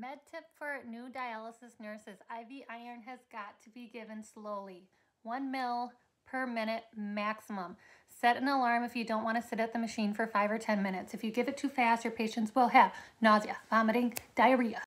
Med tip for new dialysis nurses: IV iron has got to be given slowly, 1 mL per minute maximum. Set an alarm if you don't want to sit at the machine for 5 or 10 minutes. If you give it too fast, your patients will have nausea, vomiting, diarrhea.